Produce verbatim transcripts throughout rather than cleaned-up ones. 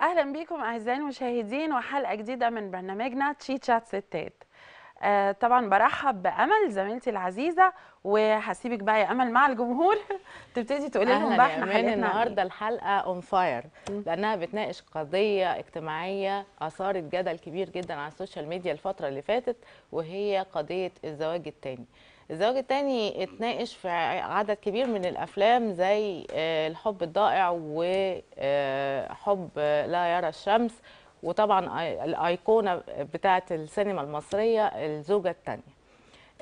اهلا بكم اعزائي المشاهدين وحلقه جديده من برنامجنا تشيت شات ستات. آه طبعا برحب بامل زميلتي العزيزه، وهسيبك بقى يا امل مع الجمهور تبتدي تقولي لهم بقى احنا حلقتنا النهارده الحلقه اون فاير، لانها بتناقش قضيه اجتماعيه اثارت جدل كبير جدا على السوشيال ميديا الفتره اللي فاتت، وهي قضيه الزواج الثاني. الزواج الثاني اتناقش في عدد كبير من الافلام زي الحب الضائع وحب لا يرى الشمس، وطبعا الايقونه بتاعه السينما المصريه الزوجه الثانيه.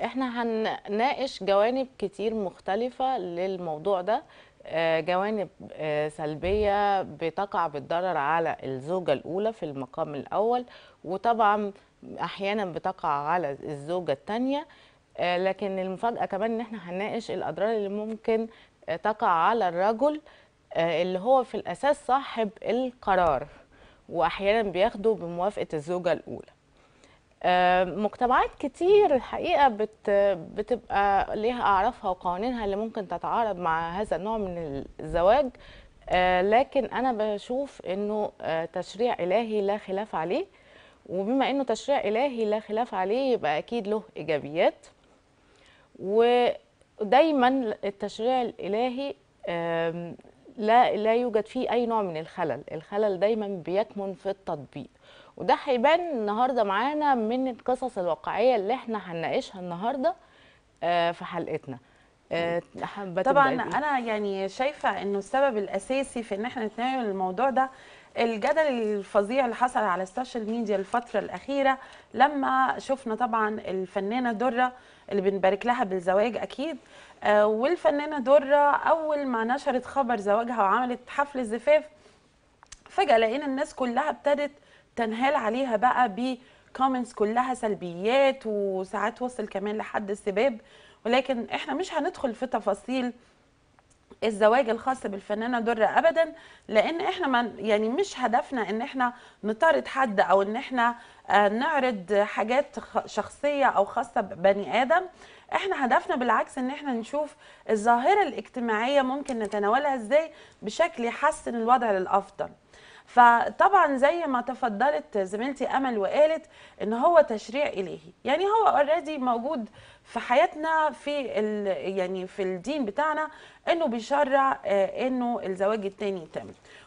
احنا هنناقش جوانب كتير مختلفه للموضوع ده، جوانب سلبيه بتقع بالضرر على الزوجه الاولى في المقام الاول، وطبعا احيانا بتقع على الزوجه الثانيه، لكن المفاجأة كمان ان احنا هنناقش الأضرار اللي ممكن تقع على الرجل اللي هو في الأساس صاحب القرار، وأحيانا بياخده بموافقة الزوجة الأولى. مجتمعات كتير الحقيقة بت بتبقى ليها أعرافها وقوانينها اللي ممكن تتعارض مع هذا النوع من الزواج، لكن أنا بشوف إنه تشريع إلهي لا خلاف عليه، وبما إنه تشريع إلهي لا خلاف عليه يبقى أكيد له إيجابيات، ودايما التشريع الالهي لا لا يوجد فيه اي نوع من الخلل، الخلل دايما بيكمن في التطبيق، وده هيبان النهارده معانا من القصص الواقعيه اللي احنا هنناقشها النهارده في حلقتنا. طبعا انا يعني شايفه انه السبب الاساسي في ان احنا نتناول الموضوع ده الجدل الفظيع اللي حصل على السوشيال ميديا الفترة الأخيرة، لما شفنا طبعا الفنانة درة اللي بنبارك لها بالزواج أكيد، والفنانة درة أول ما نشرت خبر زواجها وعملت حفل الزفاف، فجأة لقينا الناس كلها ابتدت تنهال عليها بقى بكومنتس كلها سلبيات، وساعات وصل كمان لحد السباب، ولكن احنا مش هندخل في تفاصيل الزواج الخاص بالفنانه درة ابدا، لان احنا ما يعني مش هدفنا ان احنا نطارد حد او ان احنا نعرض حاجات شخصيه او خاصه ببني ادم. احنا هدفنا بالعكس ان احنا نشوف الظاهره الاجتماعيه ممكن نتناولها ازاي بشكل يحسن الوضع للافضل. فطبعا زي ما تفضلت زميلتي امل وقالت ان هو تشريع الهي، يعني هو اوريدي موجود في حياتنا، في يعني في الدين بتاعنا انه بيشرع انه الزواج الثاني يتم،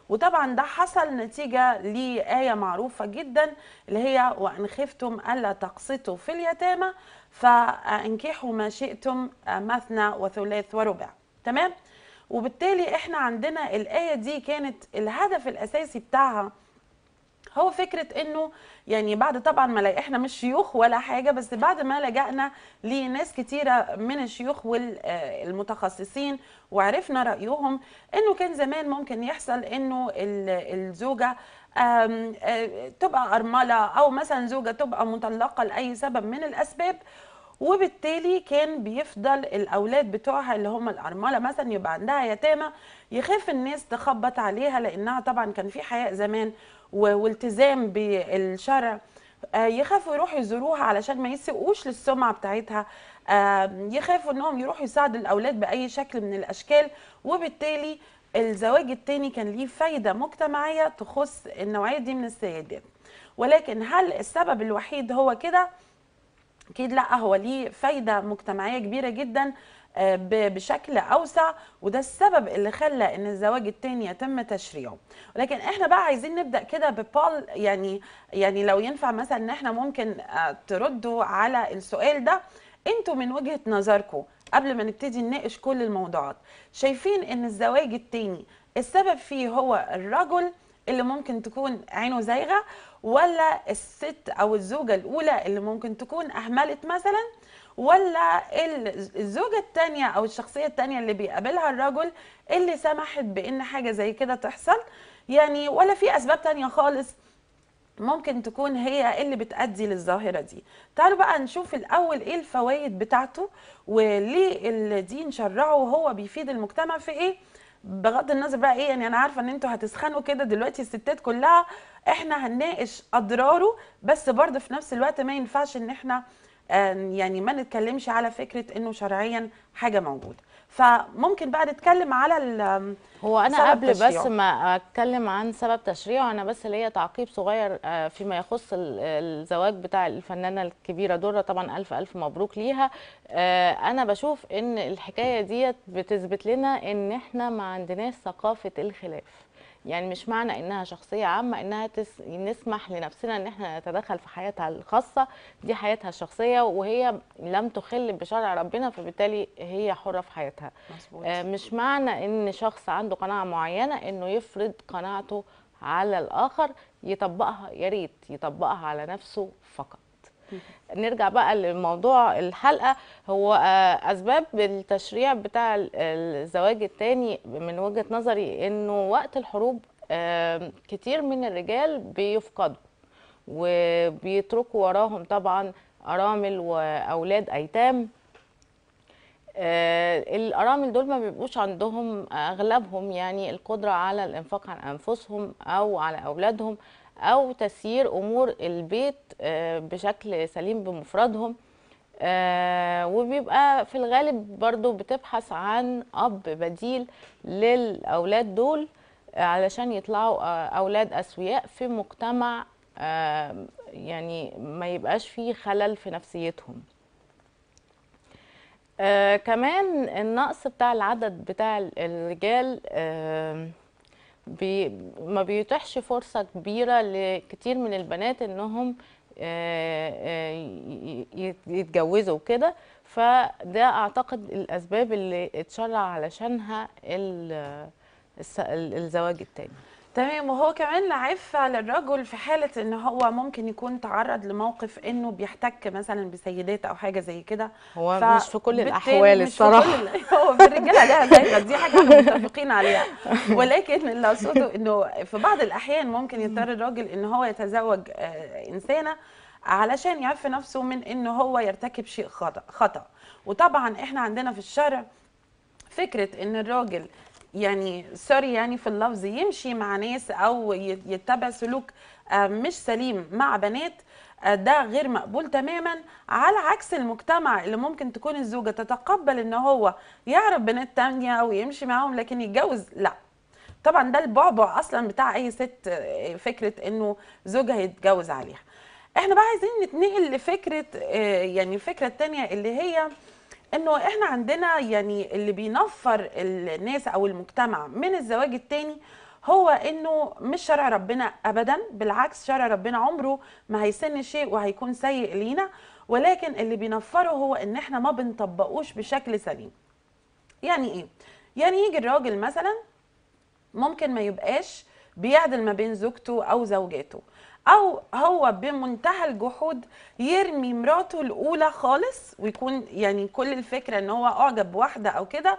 وطبعا ده حصل نتيجه لآية معروفه جدا اللي هي وان خفتم الا تقسطوا في اليتامى فانكحوا ما شئتم مثنى وثلاث ورباع، تمام؟ وبالتالي احنا عندنا الآية دي كانت الهدف الأساسي بتاعها هو فكرة انه يعني بعد طبعا ما لقى احنا مش شيوخ ولا حاجة، بس بعد ما لجأنا لناس كتيرة من الشيوخ والمتخصصين وعرفنا رأيهم، انه كان زمان ممكن يحصل انه الزوجة تبقى أرملة، او مثلا زوجة تبقى مطلقة لأي سبب من الأسباب، وبالتالي كان بيفضل الاولاد بتوعها اللي هم الارمله مثلا يبقى عندها يتامى، يخاف الناس تخبط عليها، لانها طبعا كان في حياء زمان والتزام بالشرع، يخافوا يروحوا يزوروها علشان ما يسيئوش للسمعه بتاعتها، يخافوا انهم يروحوا يساعدوا الاولاد باي شكل من الاشكال، وبالتالي الزواج الثاني كان ليه فايده مجتمعيه تخص النوعيه دي من السيدات. ولكن هل السبب الوحيد هو كده؟ أكيد لا، هو ليه فايدة مجتمعية كبيرة جدا بشكل أوسع، وده السبب اللي خلى إن الزواج التاني يتم تشريعه. ولكن إحنا بقى عايزين نبدأ كده ببال، يعني يعني لو ينفع مثلا إن إحنا ممكن تردوا على السؤال ده، أنتوا من وجهة نظركم قبل ما نبتدي نناقش كل الموضوعات، شايفين إن الزواج التاني السبب فيه هو الرجل اللي ممكن تكون عينه زايغه، ولا الست او الزوجه الاولى اللي ممكن تكون اهملت مثلا، ولا الزوجه الثانيه او الشخصيه الثانيه اللي بيقابلها الرجل اللي سمحت بان حاجه زي كده تحصل، يعني ولا في اسباب ثانيه خالص ممكن تكون هي اللي بتأدي للظاهرة دي. تعالوا بقى نشوف الأول إيه الفوائد بتاعته، وليه الدين شرعه وهو بيفيد المجتمع في إيه، بغض النظر بقى ايه. يعني انا عارفه ان انتوا هتسخنوا كده دلوقتي الستات كلها، احنا هنناقش اضراره، بس برضه في نفس الوقت ما ينفعش ان احنا يعني ما نتكلمش على فكره انه شرعيا حاجه موجوده. فممكن بقى نتكلم على ال هو انا قبل تشريعه. بس ما اتكلم عن سبب تشريعه، انا بس ليا تعقيب صغير فيما يخص الزواج بتاع الفنانه الكبيره دوره، طبعا الف الف مبروك ليها. انا بشوف ان الحكايه ديت بتثبت لنا ان احنا ما عندناش ثقافه الخلاف، يعني مش معنى انها شخصيه عامه انها تس... نسمح لنفسنا ان احنا نتدخل في حياتها الخاصه، دي حياتها الشخصيه وهي لم تخل بشرع ربنا، فبالتالي هي حره في حياتها. مظبوط. آه مش معنى ان شخص عنده قناعه معينه انه يفرض قناعته على الاخر، يطبقها يا ريت يطبقها على نفسه فقط. نرجع بقى لموضوع الحلقه، هو اسباب التشريع بتاع الزواج الثاني من وجهه نظري انه وقت الحروب كتير من الرجال بيفقدوا وبيتركوا وراهم طبعا ارامل واولاد ايتام. الارامل دول ما بيبقوش عندهم اغلبهم يعني القدره على الانفاق عن انفسهم او على اولادهم أو تسيير أمور البيت بشكل سليم بمفردهم، وبيبقى في الغالب برضو بتبحث عن أب بديل للأولاد دول علشان يطلعوا أولاد أسوياء في مجتمع يعني ما يبقاش فيه خلل في نفسيتهم. كمان النقص بتاع العدد بتاع الرجال بي ما بيتيحش فرصة كبيرة لكتير من البنات انهم يتجوزوا كده، فده اعتقد الاسباب اللي اتشرع علشانها الزواج التاني. تمام. وهو كمان لعفة للرجل في حالة ان هو ممكن يكون تعرض لموقف انه بيحتك مثلا بسيدات او حاجة زي كده، هو ف... مش في كل الاحوال الصراحة، مش في كل... هو بالرجالة ده دايما دي حاجة احنا متفقين عليها، ولكن اللي اقصده انه في بعض الاحيان ممكن يضطر الراجل ان هو يتزوج انسانة علشان يعفي نفسه من ان هو يرتكب شيء خطأ خطأ. وطبعا احنا عندنا في الشرع فكرة ان الراجل يعني سوري يعني في اللفظ يمشي مع ناس او يتبع سلوك مش سليم مع بنات، ده غير مقبول تماما، على عكس المجتمع اللي ممكن تكون الزوجة تتقبل ان هو يعرف بنات تانية ويمشي معاهم لكن يتجوز لا. طبعا ده البعبع اصلا بتاع اي ست، فكرة انه زوجها يتجوز عليها. احنا بقى عايزين نتنقل لفكرة يعني الفكرة التانية اللي هي انه احنا عندنا يعني اللي بينفر الناس او المجتمع من الزواج التاني هو انه مش شرع ربنا ابدا، بالعكس شرع ربنا عمره ما هيسن شيء وهيكون سيء لينا، ولكن اللي بينفره هو ان احنا ما بنطبقوش بشكل سليم. يعني ايه؟ يعني يجي الراجل مثلا ممكن ما يبقاش بيعدل ما بين زوجته او زوجاته، او هو بمنتهى الجحود يرمي مراته الاولى خالص، ويكون يعني كل الفكره ان هو اعجب بواحده او كده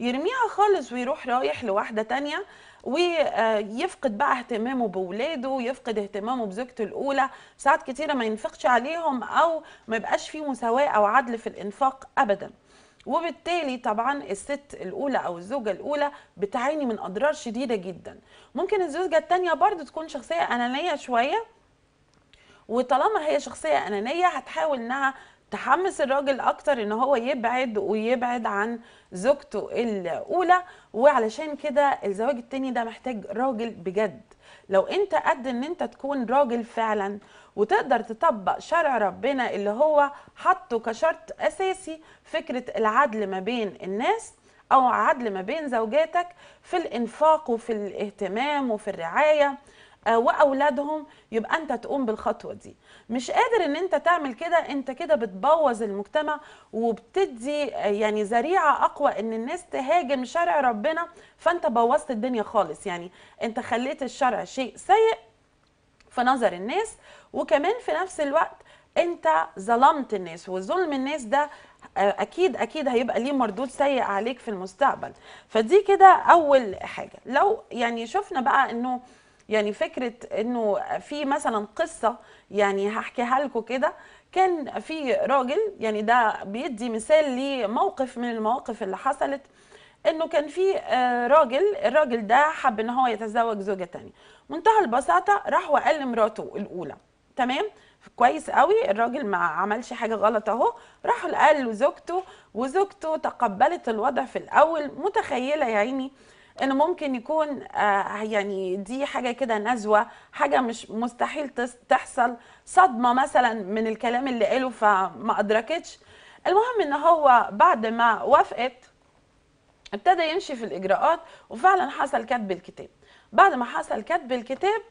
يرميها خالص ويروح رايح لواحده تانية، ويفقد بقى اهتمامه باولاده ويفقد اهتمامه بزوجته الاولى، ساعات كتيره ما ينفقش عليهم او ما يبقاش فيه مساواه او عدل في الانفاق ابدا. وبالتالي طبعا الست الاولى او الزوجه الاولى بتعاني من اضرار شديده جدا. ممكن الزوجه الثانيه برضو تكون شخصيه انانيه شويه، وطالما هي شخصيه انانيه هتحاول انها تحمس الراجل اكتر ان هو يبعد ويبعد عن زوجته الاولى، وعلشان كده الزواج الثاني ده محتاج راجل بجد. لو انت قد ان انت تكون راجل فعلا وتقدر تطبق شرع ربنا اللي هو حطه كشرط اساسي، فكره العدل ما بين الناس او عدل ما بين زوجاتك في الانفاق وفي الاهتمام وفي الرعايه واولادهم، يبقى انت تقوم بالخطوه دي. مش قادر ان انت تعمل كده، انت كده بتبوظ المجتمع وبتدي يعني ذريعه اقوى ان الناس تهاجم شرع ربنا، فانت بوظت الدنيا خالص. يعني انت خليت الشرع شيء سيء في نظر الناس، وكمان في نفس الوقت انت ظلمت الناس، وظلم الناس ده اكيد اكيد هيبقى ليه مردود سيء عليك في المستقبل. فدي كده اول حاجه. لو يعني شفنا بقى انه يعني فكرة انه في مثلا قصة يعني هحكيها لكم كده، كان في راجل يعني ده بيدي مثال لموقف من المواقف اللي حصلت، انه كان في راجل، الراجل ده حب ان هو يتزوج زوجة تانية، منتهى البساطة راح وقال لمراته الاولى تمام كويس قوي، الراجل ما عملش حاجه غلط اهو، راحوا قال لزوجته وزوجته تقبلت الوضع في الاول، متخيله يا عيني انه ممكن يكون آه يعني دي حاجه كده نزوه، حاجه مش مستحيل تحصل، صدمه مثلا من الكلام اللي قاله فما ادركتش. المهم ان هو بعد ما وافقت ابتدى يمشي في الاجراءات، وفعلا حصل كتب الكتاب. بعد ما حصل كتب الكتاب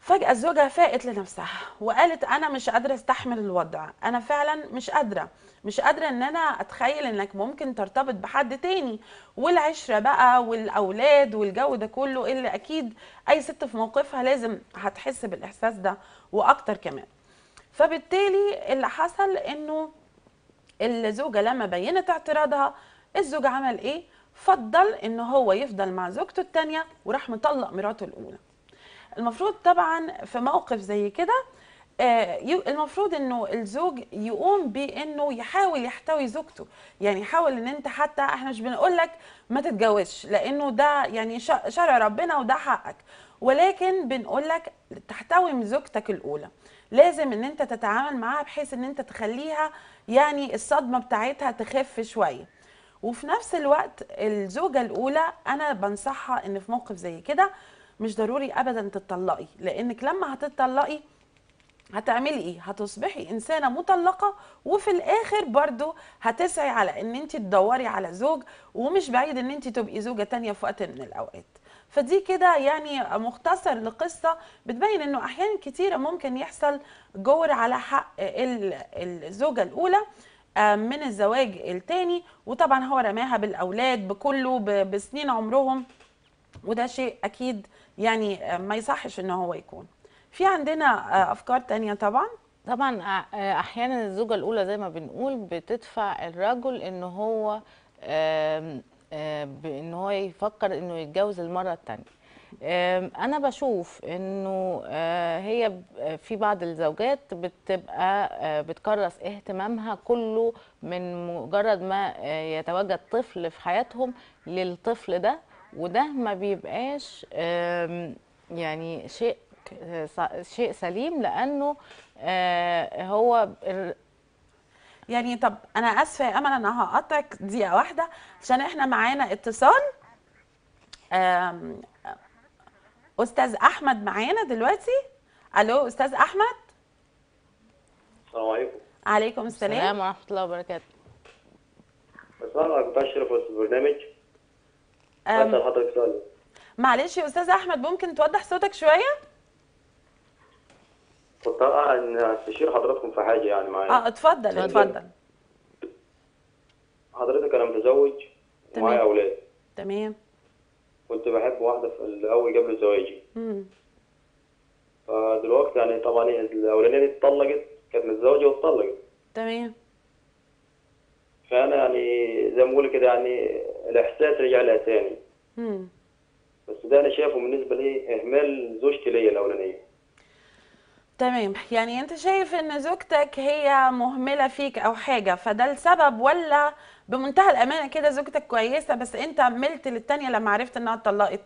فجأة زوجها فاقت لنفسها وقالت أنا مش قادرة استحمل الوضع، أنا فعلا مش قادرة، مش قادرة إن أنا أتخيل إنك ممكن ترتبط بحد تاني، والعشرة بقى والأولاد والجو ده كله اللي أكيد أي ست في موقفها لازم هتحس بالإحساس ده وأكتر كمان. فبالتالي اللي حصل إنه الزوجة لما بينت اعتراضها، الزوج عمل إيه؟ فضل إن هو يفضل مع زوجته التانية وراح مطلق مراته الأولى. المفروض طبعا في موقف زي كده المفروض انه الزوج يقوم بانه يحاول يحتوي زوجته، يعني يحاول ان انت، حتى احنا مش بنقول لك ما تتجوزش لانه ده يعني شرع ربنا وده حقك، ولكن بنقول لك تحتوي زوجتك الاولى، لازم ان انت تتعامل معاها بحيث ان انت تخليها يعني الصدمه بتاعتها تخف شويه. وفي نفس الوقت الزوجه الاولى انا بنصحها ان في موقف زي كده مش ضروري ابدا تتطلقي، لانك لما هتتطلقي هتعملي ايه؟ هتصبحي انسانه مطلقه، وفي الاخر برضو هتسعي على ان انت تدوري على زوج، ومش بعيد ان انت تبقي زوجه تانية في وقت من الاوقات. فدي كده يعني مختصر لقصه بتبين انه احيانا كتيره ممكن يحصل جور على حق الزوجه الاولى من الزواج التاني، وطبعا هو رماها بالاولاد بكله بسنين عمرهم، وده شيء اكيد يعني ما يصحش ان هو يكون. في عندنا افكار تانية طبعا طبعا احيانا الزوجه الاولى زي ما بنقول بتدفع الرجل ان هو ان هو يفكر انه يتجوز المره الثانيه. انا بشوف انه هي في بعض الزوجات بتبقى بتكرس اهتمامها كله من مجرد ما يتواجد طفل في حياتهم للطفل ده، وده ما بيبقاش يعني شيء شيء سليم، لانه هو يعني. طب انا اسفه يا امل انا هقطعك دقيقه واحده عشان احنا معانا اتصال، استاذ احمد معانا دلوقتي. الو استاذ احمد. السلام عليكم. عليكم السلام. السلام ورحمه الله وبركاته. مساء بشرف في البرنامج. أسأل حضرتك سؤال. معلش يا أستاذ أحمد ممكن توضح صوتك شوية؟ كنت أنا أستشير حضراتكم في حاجة يعني معايا. أه اتفضل اتفضل. حضرتك أنا متزوج ومعايا أولاد. تمام. كنت بحب واحدة في الأول قبل زواجي. امم. فدلوقتي يعني طبعا الأولانية دي اتطلقت، كانت متزوجة واتطلقت. تمام. فأنا يعني زي ما بقول كده يعني الإحساس رجع لها تاني. امم. بس ده أنا شايفه بالنسبة لي إهمال زوجتي ليا الأولانية. تمام، يعني أنت شايف إن زوجتك هي مهملة فيك أو حاجة، فده السبب، ولا بمنتهى الأمانة كده زوجتك كويسة بس أنت ملت للتانية لما عرفت إنها اتطلقت؟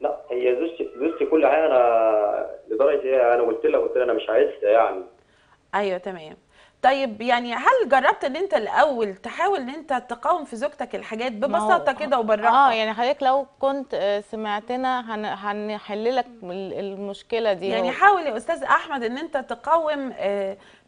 لا هي زوجتي زوجتي كل حاجة، أنا لدرجة أنا قلت لها قلت لها أنا مش عايزها يعني. أيوه تمام. طيب يعني هل جربت ان انت الاول تحاول ان انت تقاوم في زوجتك الحاجات ببساطه كده وبالراحه؟ اه يعني حضرتك لو كنت سمعتنا هنحل لك المشكله دي. يعني حاول يا استاذ احمد ان انت تقاوم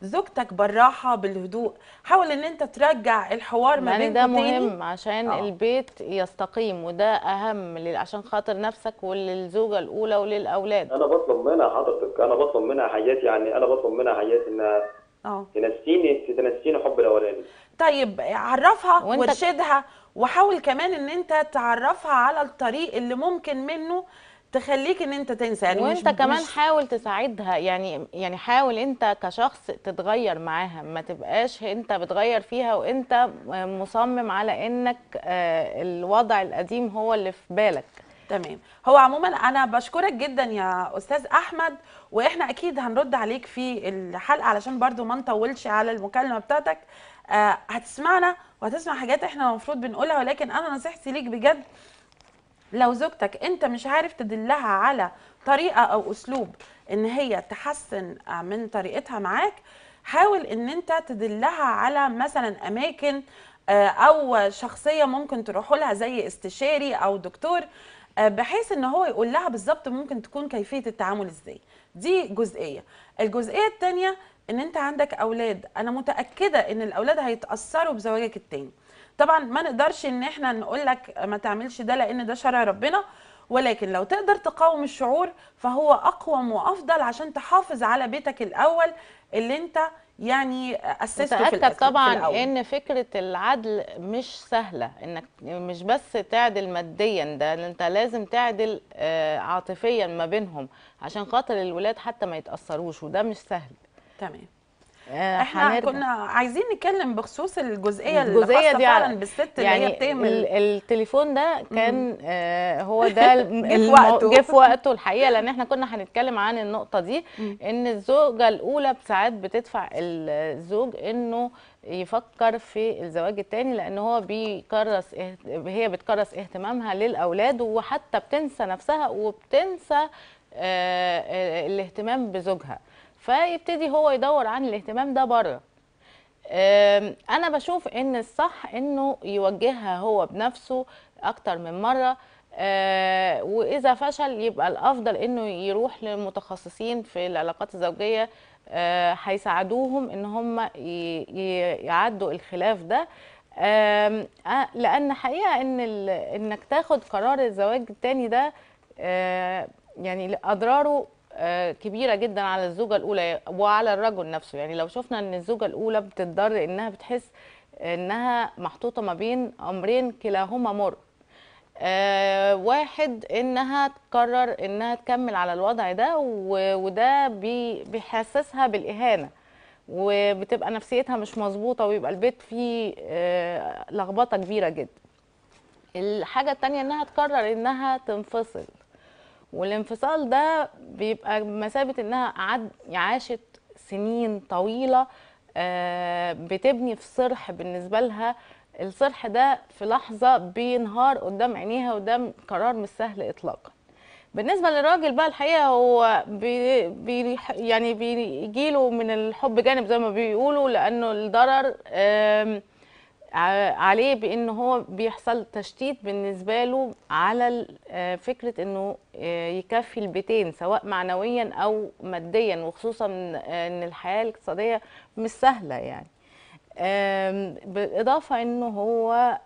زوجتك بالراحه بالهدوء، حاول ان انت ترجع الحوار ما بينكم تاني، يعني ده مهم عشان آه. البيت يستقيم، وده اهم عشان خاطر نفسك وللزوجه الاولى وللاولاد. انا بطلب منها حضرتك، انا بطلب منها حاجات يعني انا بطلب منها حاجات انها اه تنسيني تنسيني حب الاولاني. طيب عرفها وارشدها، وحاول كمان ان انت تعرفها على الطريق اللي ممكن منه تخليك ان انت تنسى، يعني وانت مش كمان مش... حاول تساعدها، يعني يعني حاول انت كشخص تتغير معاها، ما تبقاش انت بتغير فيها وانت مصمم على انك الوضع القديم هو اللي في بالك. تمام. هو عموما انا بشكرك جدا يا استاذ احمد، واحنا اكيد هنرد عليك في الحلقه علشان برضو ما نطولش على المكالمه بتاعتك. آه هتسمعنا وهتسمع حاجات احنا المفروض بنقولها، ولكن انا نصيحتي ليك بجد لو زوجتك انت مش عارف تدلها على طريقه او اسلوب ان هي تحسن من طريقتها معاك، حاول ان انت تدلها على مثلا اماكن او شخصيه ممكن تروحوا لها زي استشاري او دكتور، بحيث ان هو يقول لها بالظبط ممكن تكون كيفيه التعامل ازاي. دي جزئيه. الجزئيه الثانيه ان انت عندك اولاد، انا متاكده ان الاولاد هيتاثروا بزواجك الثاني. طبعا ما نقدرش ان احنا نقول لك ما تعملش ده لان ده شرع ربنا، ولكن لو تقدر تقاوم الشعور فهو اقوم وافضل عشان تحافظ على بيتك الاول اللي انت يعني اسسته في الأول. طبعا ان فكره العدل مش سهله، انك مش بس تعدل ماديا، ده انت لازم تعدل عاطفيا ما بينهم عشان خاطر الولاد حتى ما يتاثروش، وده مش سهل. تمام. احنا حنرجع. كنا عايزين نتكلم بخصوص الجزئيه الجزئيه دي فعلا بالست يعني اللي هي بتعمل التليفون ده كان آه هو ده جه في وقته الحقيقه، لان احنا كنا هنتكلم عن النقطه دي ان الزوجه الاولى ساعات بتدفع الزوج انه يفكر في الزواج الثاني، لان هو بيكرس هي بتكرس اهتمامها للاولاد وحتى بتنسى نفسها وبتنسى آه الاهتمام بزوجها، فيبتدي هو يدور عن الاهتمام ده بره. انا بشوف ان الصح انه يوجهها هو بنفسه اكتر من مره، واذا فشل يبقى الافضل انه يروح لمتخصصين في العلاقات الزوجيه هيساعدوهم ان هم يعدوا الخلاف ده، لان حقيقه ان انك تاخد قرار الزواج التاني ده يعني اضراره كبيرة جدا على الزوجة الأولى وعلى الرجل نفسه. يعني لو شفنا أن الزوجة الأولى بتضطر أنها بتحس أنها محطوطة ما بين أمرين كلاهما مر، أه واحد أنها تقرر أنها تكمل على الوضع ده وده بيحسسها بالإهانة وبتبقى نفسيتها مش مظبوطة ويبقى البيت فيه أه لخبطة كبيرة جدا. الحاجة التانية أنها تقرر أنها تنفصل، والانفصال ده بيبقى بمثابه انها عاشت سنين طويله بتبني في صرح، بالنسبه لها الصرح ده في لحظه بينهار قدام عينيها، وده قرار مش سهل اطلاقا. بالنسبه للراجل بقى الحقيقه هو بي بي يعني بيجيله من الحب جانب زي ما بيقولوا، لانه الضرر عليه بأنه هو بيحصل تشتيت بالنسبة له على فكرة أنه يكفي البيتين سواء معنويا أو ماديا، وخصوصا أن الحياة الاقتصادية مش سهلة يعني. بالإضافة أنه هو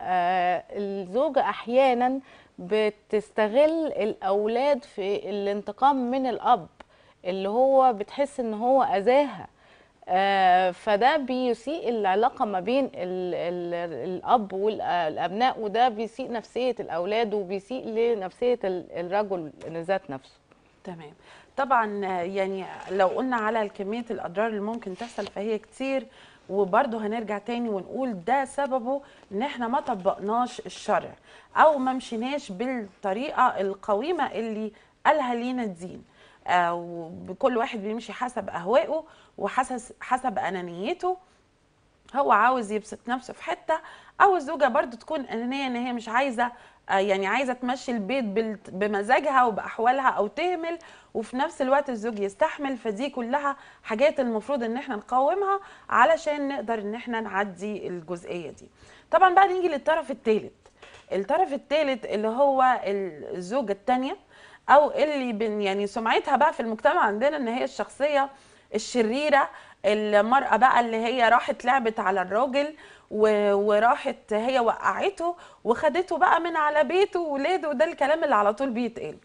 الزوجة أحيانا بتستغل الأولاد في الانتقام من الأب اللي هو بتحس أنه هو أذاها، آه فده بيسيء العلاقه ما بين ال ال الاب والابناء، وده بيسيء نفسيه الاولاد وبيسيء لنفسيه الرجل ذات نفسه. تمام. طبعا يعني لو قلنا على كميه الاضرار اللي ممكن تحصل فهي كتير، وبرضه هنرجع تاني ونقول ده سببه ان احنا ما طبقناش الشرع او ما مشيناش بالطريقه القويمه اللي قالها لينا الدين، وكل واحد بيمشي حسب اهوائه وحسب حسب انانيته، هو عاوز يبسط نفسه في حته، او الزوجه برضو تكون انانيه ان هي مش عايزه يعني عايزه تمشي البيت بمزاجها وباحوالها او تهمل، وفي نفس الوقت الزوج يستحمل. فدي كلها حاجات المفروض ان احنا نقاومها علشان نقدر ان احنا نعدي الجزئيه دي. طبعا بقى نيجي للطرف الثالث، الطرف الثالث اللي هو الزوجه الثانيه او اللي يعني سمعتها بقى في المجتمع عندنا ان هي الشخصيه الشريره، المراه بقى اللي هي راحت لعبت على الراجل وراحت هي وقعته وخدته بقى من على بيته وولاده، وده الكلام اللي على طول بيتقال.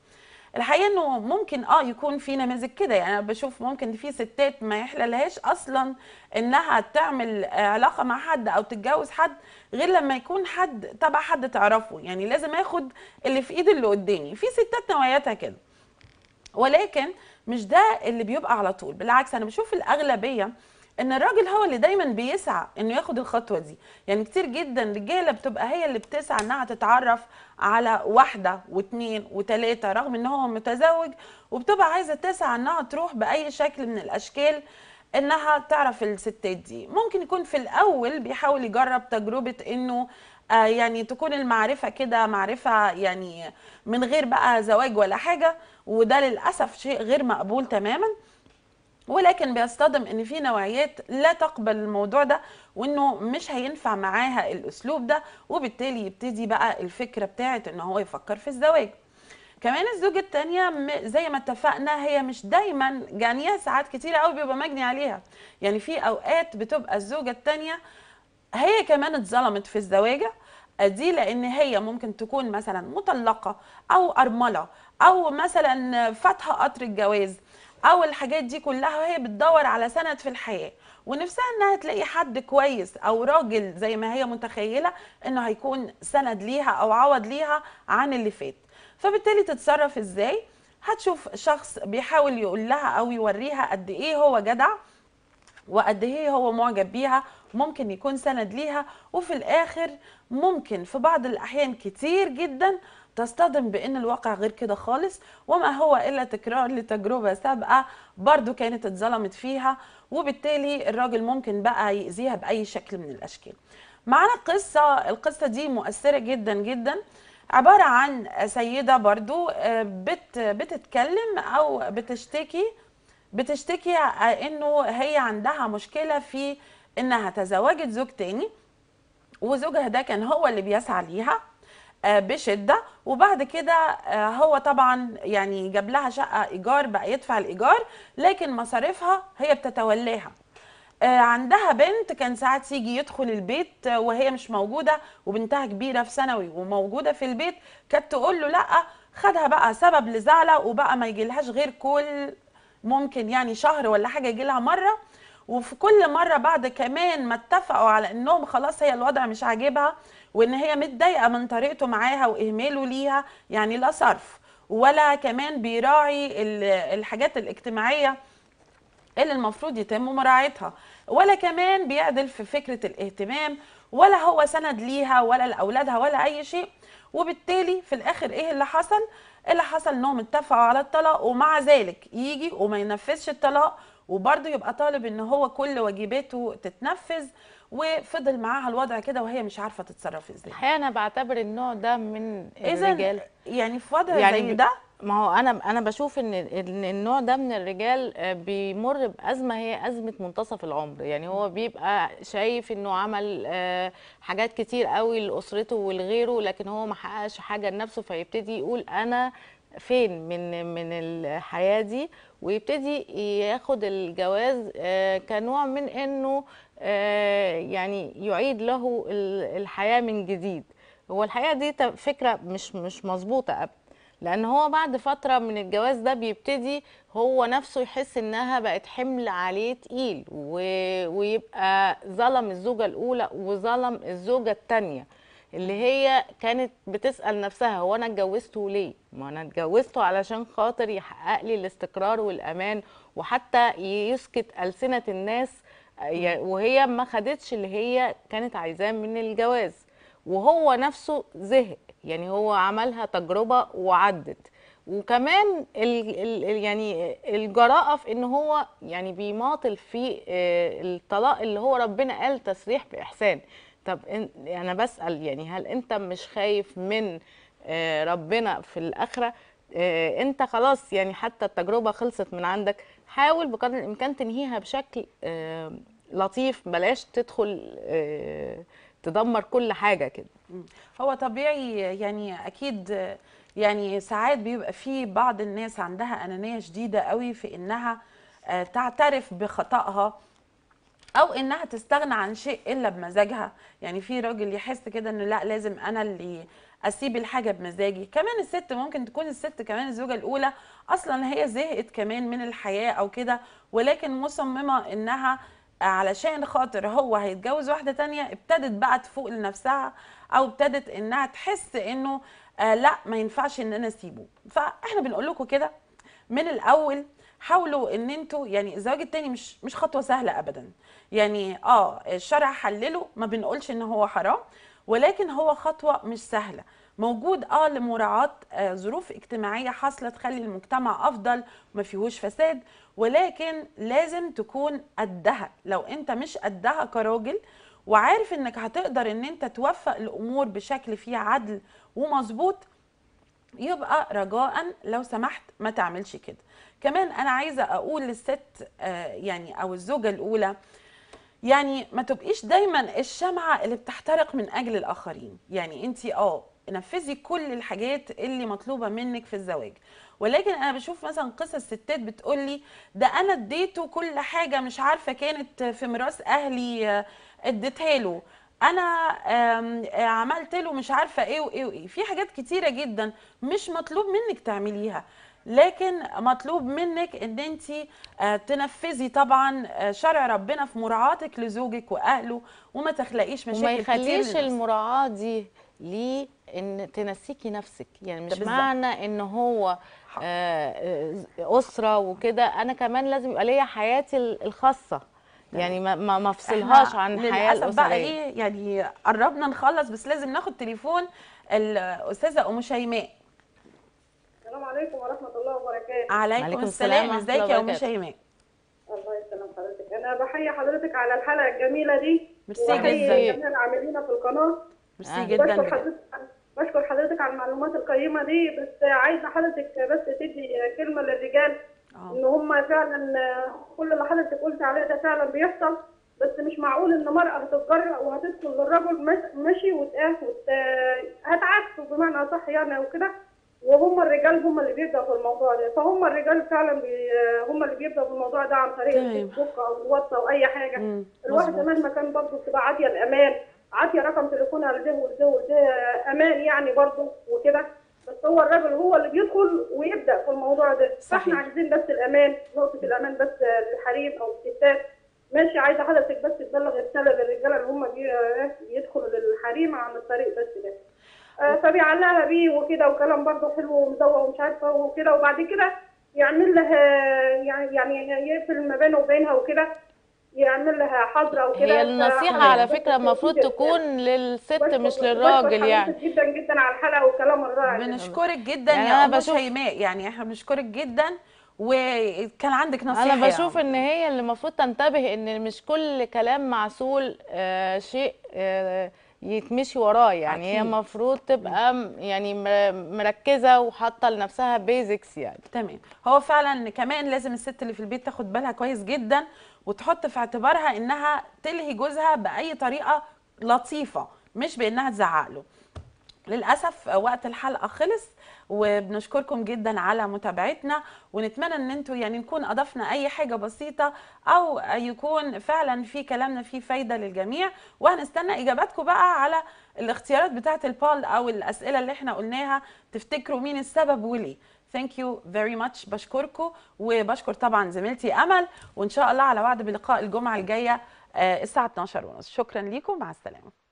الحقيقه انه ممكن اه يكون في نماذج كده، يعني انا بشوف ممكن في ستات ما يحللهاش اصلا انها تعمل علاقه مع حد او تتجوز حد غير لما يكون حد تبع حد تعرفه، يعني لازم اخد اللي في ايد اللي قدامي، في ستات نواياتها كده. ولكن مش ده اللي بيبقى على طول، بالعكس انا بشوف الاغلبيه ان الراجل هو اللي دايما بيسعى انه ياخد الخطوه دي. يعني كتير جدا رجاله بتبقى هي اللي بتسعى انها تتعرف على واحده واثنين وثلاثه رغم ان هو متزوج، وبتبقى عايزه تسعى انها تروح باي شكل من الاشكال انها تعرف الستات دي. ممكن يكون في الاول بيحاول يجرب تجربه انه آه يعني تكون المعرفه كده معرفه يعني من غير بقى زواج ولا حاجه، وده للاسف شيء غير مقبول تماما. ولكن بيصطدم ان في نوعيات لا تقبل الموضوع ده وانه مش هينفع معاها الاسلوب ده، وبالتالي يبتدي بقى الفكره بتاعت ان هو يفكر في الزواج. كمان الزوجة التانية زي ما اتفقنا هي مش دايما جانية، ساعات كتيرة قوي بيبقى مجني عليها. يعني في اوقات بتبقى الزوجة التانية هي كمان اتظلمت في الزواجة دي، لان هي ممكن تكون مثلا مطلقة او ارملة او مثلا فاتحة قطر الجواز او الحاجات دي كلها، وهي بتدور على سند في الحياة ونفسها انها تلاقي حد كويس او راجل زي ما هي متخيلة انه هيكون سند ليها او عوض ليها عن اللي فات. فبالتالي تتصرف ازاي؟ هتشوف شخص بيحاول يقول لها او يوريها قد ايه هو جدع وقد ايه هو معجب بيها، ممكن يكون سند ليها. وفي الاخر ممكن في بعض الاحيان كتير جدا تصطدم بان الواقع غير كده خالص، وما هو الا تكرار لتجربه سابقه برضو كانت اتظلمت فيها، وبالتالي الراجل ممكن بقى يأذيها باي شكل من الاشكال. معانا قصه، القصه دي مؤثره جدا جدا، عبارة عن سيدة برضو بت بتتكلم أو بتشتكي بتشتكي إنه هي عندها مشكلة في إنها تزوجت زوج تاني، وزوجها ده كان هو اللي بيسعى ليها بشدة، وبعد كده هو طبعا يعني جاب لها شقة إيجار، بقى يدفع الإيجار لكن مصاريفها هي بتتولاها. عندها بنت كان ساعات يجي يدخل البيت وهي مش موجوده، وبنتها كبيره في ثانوي وموجوده في البيت، كانت تقول له لا، خدها بقى سبب لزعله، وبقى ما يجيلهاش غير كل ممكن يعني شهر ولا حاجه يجيلها مره. وفي كل مره بعد كمان ما اتفقوا على انهم خلاص هي الوضع مش عاجبها وان هي متضايقه من طريقته معاها واهماله ليها، يعني لا صرف ولا كمان بيراعي الحاجات الاجتماعيه اللي المفروض يتم مراعاتها، ولا كمان بيعدل في فكرة الاهتمام، ولا هو سند ليها ولا لأولادها ولا أي شيء. وبالتالي في الآخر إيه اللي حصل؟ اللي حصل إنهم اتفقوا على الطلاق، ومع ذلك يجي وما ينفذش الطلاق، وبرضه يبقى طالب إن هو كل واجباته تتنفذ، وفضل معاها الوضع كده وهي مش عارفة تتصرف إزاي. الحقيقة أنا بعتبر النوع ده من الرجال، يعني في وضع يعني زي ده، ما هو انا انا بشوف ان ان النوع ده من الرجال بيمر بازمه هي ازمه منتصف العمر. يعني هو بيبقى شايف انه عمل حاجات كتير قوي لاسرته ولغيره، لكن هو ما حققش حاجه لنفسه، فيبتدي يقول انا فين من من الحياه دي، ويبتدي ياخد الجواز كنوع من انه يعني يعيد له الحياه من جديد. هو الحقيقه دي فكره مش مش مظبوطه ابدا، لأن هو بعد فترة من الجواز ده بيبتدي هو نفسه يحس إنها بقت حمل عليه تقيل، ويبقى ظلم الزوجة الأولى وظلم الزوجة التانية اللي هي كانت بتسأل نفسها هو أنا اتجوزته ليه؟ ما أنا اتجوزته علشان خاطر يحقق لي الاستقرار والأمان، وحتى يسكت ألسنة الناس، وهي ما خدتش اللي هي كانت عايزاه من الجواز، وهو نفسه زهق. يعني هو عملها تجربة وعدت، وكمان ال ال يعني الجراءة في ان هو يعني بيماطل في الطلاق اللي هو ربنا قال تسريح بإحسان. طب انا بسأل يعني هل انت مش خايف من ربنا في الآخرة؟ انت خلاص يعني حتى التجربة خلصت من عندك، حاول بقدر الامكان تنهيها بشكل لطيف، بلاش تدخل تدمر كل حاجة كده. هو طبيعي يعني أكيد، يعني ساعات بيبقى في بعض الناس عندها أنانية شديدة قوي في إنها تعترف بخطأها أو إنها تستغنى عن شيء إلا بمزاجها. يعني في راجل يحس كده إنه لا، لازم أنا اللي أسيب الحاجة بمزاجي. كمان الست ممكن تكون الست كمان الزوجة الأولى أصلا هي زهقت كمان من الحياة أو كده، ولكن مصممة إنها علشان خاطر هو هيتجوز واحدة تانية ابتدت بقى تفوق لنفسها، او ابتدت انها تحس انه آه لا، ما ينفعش ان انا اسيبه. فاحنا بنقول لكم كده من الاول، حاولوا ان انتوا يعني الزواج التاني مش مش خطوة سهلة ابدا. يعني اه الشرع حلله، ما بنقولش ان هو حرام، ولكن هو خطوة مش سهلة، موجود اه لمراعاة آه ظروف اجتماعية حاصلة تخلي المجتمع افضل وما فيهوش فساد، ولكن لازم تكون قدها. لو انت مش قدها كراجل وعارف انك هتقدر ان انت توفق الامور بشكل فيه عدل ومظبوط، يبقى رجاء لو سمحت ما تعملش كده. كمان انا عايزه اقول للست يعني او الزوجه الاولى، يعني ما تبقيش دايما الشمعه اللي بتحترق من اجل الاخرين. يعني انت اه نفذي كل الحاجات اللي مطلوبه منك في الزواج، ولكن انا بشوف مثلا قصص ستات بتقولي ده انا اديته كل حاجه، مش عارفه كانت في ميراث اهلي اديتها له، انا عملت له مش عارفه ايه وايه وايه. في حاجات كتيره جدا مش مطلوب منك تعمليها، لكن مطلوب منك ان انتي تنفذي طبعا شرع ربنا في مراعاتك لزوجك واهله، وما تخلقيش مشاكل وما يخليش المراعاه دي ليه ان تنسيكي نفسك. يعني مش معنى ان هو اسره وكده انا كمان لازم يبقى ليا حياتي الخاصه، يعني ما ما افصلهاش عن الحياه الاسريه. بقى ايه يعني قربنا نخلص، بس لازم ناخد تليفون الاستاذه ام شيماء. السلام عليكم ورحمه الله وبركاته. عليكم السلام، ازيك يا ام شيماء؟ الله يسلم حضرتك. انا بحيي حضرتك على الحلقه الجميله دي، ميرسي جدا العاملين في القناه، ميرسي جدا. بشكر حضرتك على المعلومات القيمه دي، بس عايزه حضرتك بس تدي كلمه للرجال ان هم فعلا كل اللي حضرتك قلت عليه ده فعلا بيحصل، بس مش معقول ان مرأة هتتجرأ وهتدخل للرجل ماشي وتقاس هتعكسه بمعنى اصح يعني وكده، وهم الرجال هم اللي بيبدأوا في الموضوع ده، فهم الرجال فعلا بي... هم اللي بيبدأوا في الموضوع ده عن طريق الفيسبوك او الواتس او اي حاجه. مم. الواحد مهما كان برضه بتبقى عافيه الامان، عافيه رقم تليفونها لده ولده ولده امان يعني برضه وكده، بس هو الراجل هو اللي بيدخل ويبدا في الموضوع ده. فاحنا عايزين بس الامان، نقطه الامان بس للحريم او الستات ماشي. عايزه حضرتك بس تبلغ رساله للرجاله اللي هم بيدخلوا للحريم عن الطريق بس ده، آه فبيعلقها بيه وكده وكلام برضه حلو ومزوق ومش عارفه وكده، وبعد كده يعمل لها يعني يعني يقفل ما بينه وبينها وكده، يعمل لها حظر وكده. هي النصيحه على فكره المفروض تكون للست مش للراجل. يعني جدا جدا على الحلقه والكلام الرائع، بنشكرك جدا يا ام شيماء، يعني احنا بنشكرك جدا. وكان عندك نصيحه؟ انا بشوف يعني ان هي اللي المفروض تنتبه ان مش كل كلام معسول آه شيء آه يتمشي وراه، يعني أكيد. هي المفروض تبقى يعني مركزه وحاطه لنفسها بيزكس يعني. تمام. هو فعلا كمان لازم الست اللي في البيت تاخد بالها كويس جدا، وتحط في اعتبارها انها تلهي جوزها باي طريقه لطيفه، مش بانها تزعق له. للاسف وقت الحلقه خلص، وبنشكركم جدا على متابعتنا، ونتمنى ان انتم يعني نكون اضفنا اي حاجه بسيطه او يكون فعلا في كلامنا فيه فايده للجميع. وهنستنى اجاباتكم بقى على الاختيارات بتاعه البول او الاسئله اللي احنا قلناها، تفتكروا مين السبب وليه. ثانك يو فيري ماتش، بشكركم وبشكر طبعا زميلتي امل، وان شاء الله على وعد بلقاء الجمعه الجايه الساعه اتناشر ونص. شكرا ليكم، مع السلامه.